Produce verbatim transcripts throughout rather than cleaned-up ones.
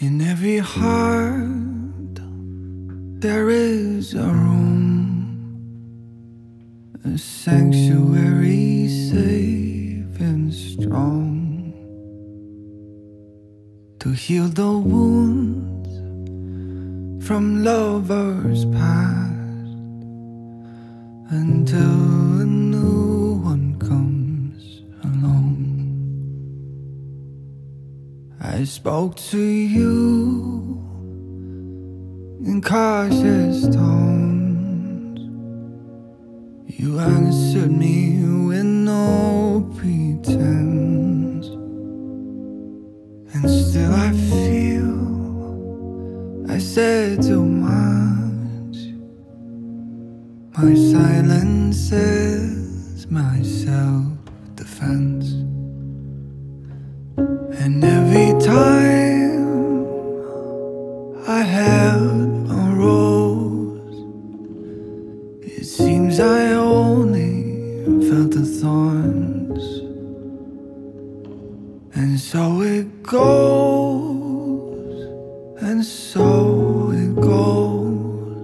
In every heart there is a room, a sanctuary safe and strong, to heal the wounds from lovers past until a new one comes along. I spoke to you in cautious tones. You answered me with no pretense, and still I feel I said too much. My silence is my self-defense. And every time I held a rose, it seems I only felt the thorns. And so it goes, and so it goes,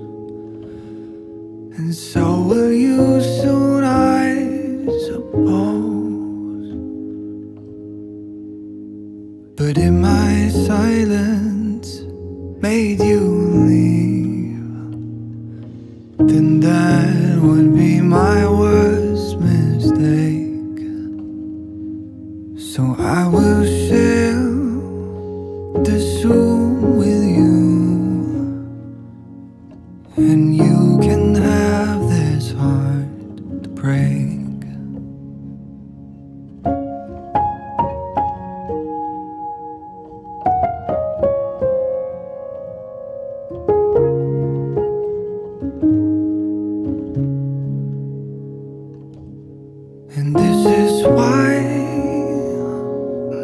and so will you soon, I suppose. But in my silence made you leave, then that would be my worst mistake. So I will share this room with you, and you can have this heart to break. And this is why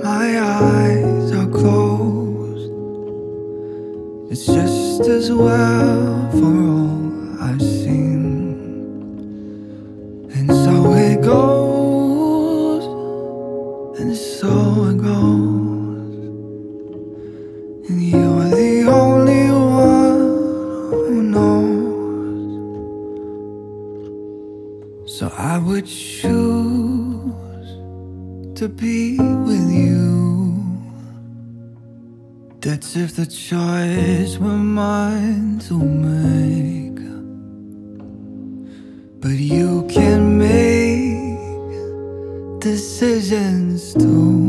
my eyes are closed. It's just as well for all I've seen. And so it goes, and so it goes, and you're the only one who knows. So I would choose to be with you. That's if the choice were mine to make. But you can make decisions too,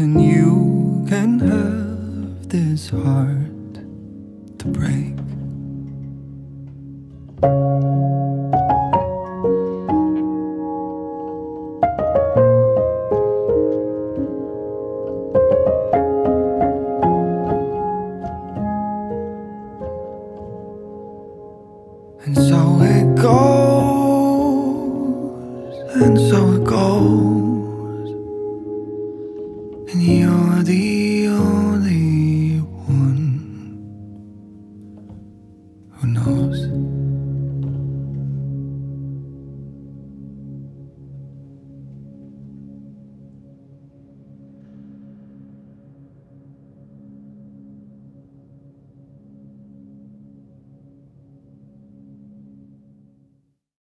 and you can have this heart to break.